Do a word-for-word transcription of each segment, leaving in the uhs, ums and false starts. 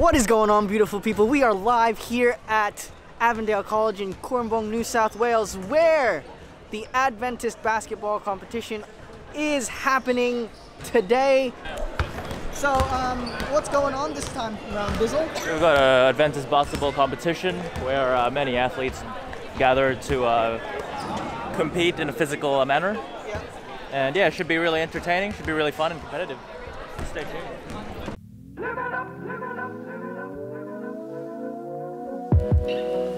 What is going on, beautiful people? We are live here at Avondale College in Cooranbong, New South Wales, where the Adventist basketball competition is happening today. So, um, what's going on this time around, Bizzle? We've got an Adventist basketball competition where uh, many athletes gather to uh, compete in a physical manner. Yeah. And yeah, it should be really entertaining, should be really fun and competitive. Stay tuned. Live it up, live it up, live it up, live it up.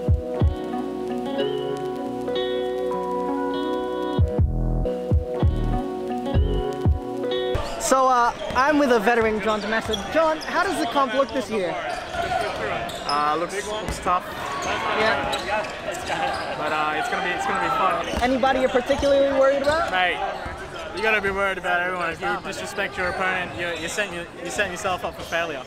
So uh, I'm with a veteran, John DeMesson. John, how does the comp look this year? Uh, looks, looks tough. Yeah. But uh, it's gonna be it's gonna be fun. Anybody you're particularly worried about? Mate, you gotta be worried about everyone. If you disrespect your opponent, you're you're setting you you're setting yourself up for failure.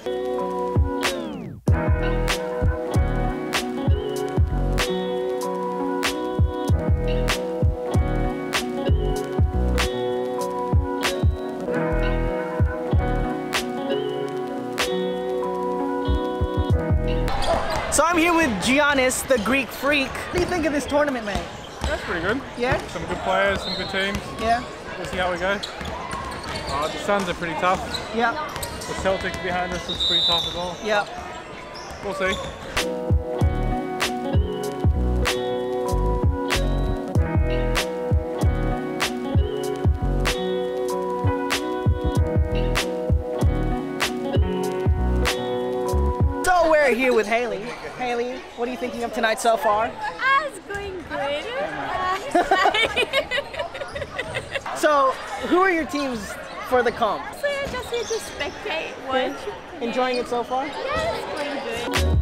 So I'm here with Giannis, the Greek freak. What do you think of this tournament, man? That's pretty good. Yeah? Some good players, some good teams. Yeah. We'll see how we go. Oh, the Suns are pretty tough. Yeah. The Celtics behind us is pretty tough as well. Yeah. We'll see. We're here with Haley. Haley, what are you thinking of tonight so far? Ah, it's going good. Uh, so, who are your teams for the comp? Honestly, I'm just here to spectate, watch. Yeah. Enjoying it so far? Yeah, it's going good.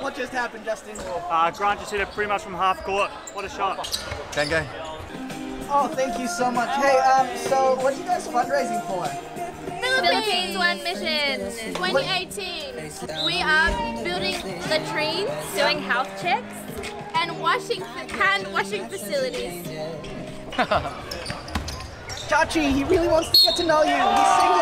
What just happened, Justin? Uh, Grant just hit it pretty much from half court. What a shot. Tango. Oh, thank you so much. Hey, um, so what are you guys fundraising for? Philippines One Mission twenty eighteen. We are building latrines, doing health checks, and washing hand washing facilities. Chachi, he really wants to get to know you. He's single.